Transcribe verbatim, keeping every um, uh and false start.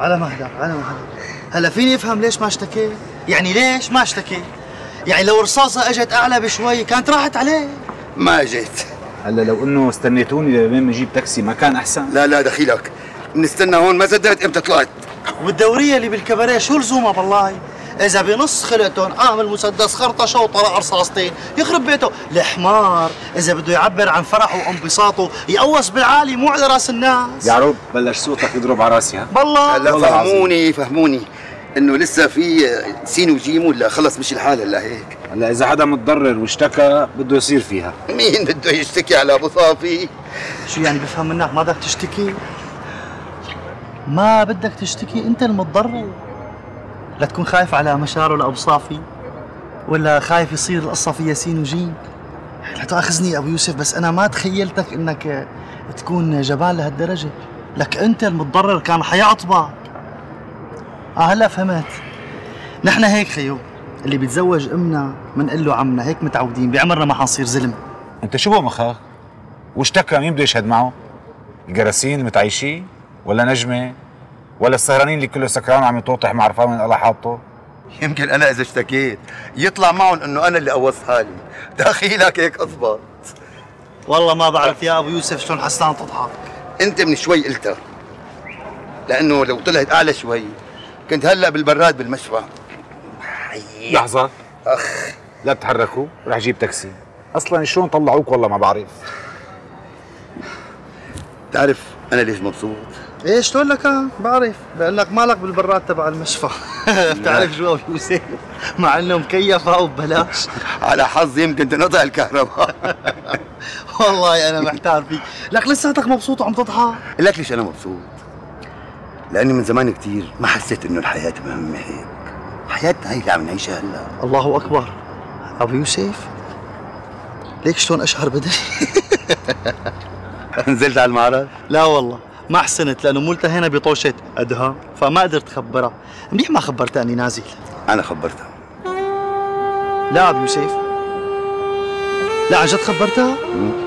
على مهدك على مهدك. هلا فيني افهم ليش ما اشتكيت؟ يعني ليش ما اشتكيت؟ يعني لو رصاصه اجت اعلى بشوي كانت راحت عليه. ما اجت. هلا لو انه استنيتوني لما اجيب تاكسي ما كان احسن؟ لا لا دخيلك، بنستنى هون ما صدقت امتى طلعت. والدوريه اللي بالكباريه شو لزومها بالله؟ إذا بنص خلقتهم أعمل مسدس خرطشة وطلع رصاصتين يخرب بيته، الحمار إذا بده يعبر عن فرحه وانبساطه يقوص بالعالي مو على راس الناس. يعرب بلش صوتك يضرب على راسي ها؟ بالله هلا فهموني فهموني إنه لسه في سين وجيم ولا خلص مش الحال هلا هيك؟ هلا إذا حدا متضرر واشتكى بده يصير فيها. مين بده يشتكي على أبو صافي؟ شو يعني بفهم منك ما بدك تشتكي؟ ما بدك تشتكي أنت المتضرر؟ لا تكون خايف على مشاره لأبو صافي ولا خايف يصير القصة فيها سين وجيم. لا تؤاخذني أبو يوسف بس أنا ما تخيلتك إنك تكون جبان لهالدرجة، لك أنت المتضرر كان حيعطبك. آه هلا فهمت. نحن هيك خيو، اللي بيتزوج أمنا منقول له عمنا، هيك متعودين، بعمرنا ما حنصير زلمة. أنت شو بو مخاك؟ واشتكى مين بده يشهد معه؟ الجراسين المتعيشي ولا نجمة؟ ولا السهرانين اللي كله سكران وعم يتوطح مع عرفان من الله حاطه؟ يمكن انا اذا اشتكيت يطلع معهم انه انا اللي قوصت حالي، دخيلك هيك اضبط. والله ما بعرف يا ابو يوسف شلون حسان تضحك. انت من شوي قلتها، لانه لو طلعت اعلى شوي كنت هلا بالبراد بالمشفى. لحظه اخ، لا تتحركوا رح اجيب تاكسي. اصلا شلون طلعوك والله ما بعرف. بتعرف انا ليش مبسوط؟ ايه شلون لك؟ بعرف بقول لك مالك بالبراد تبع المشفى. بتعرف شو ابو يوسف مع انه مكيفه وببلاش. على حظي يمكن تنقطع الكهرباء. والله انا محتار فيك، لك لساتك مبسوط وعم تضحك. لك ليش انا مبسوط؟ لاني من زمان كثير ما حسيت انه الحياه مهمه هيك. حياتنا هي اللي عم نعيشها هلا. الله اكبر ابو يوسف، ليك شلون اشعر بدري. نزلت على المعرض؟ لا والله ما حسنت، لانه مو التهينا بطوشه ادهم فما قدرت خبرها. منيح ما خبرتها اني نازل. انا خبرتها. لا ابو يوسف، لا عن جد خبرتها؟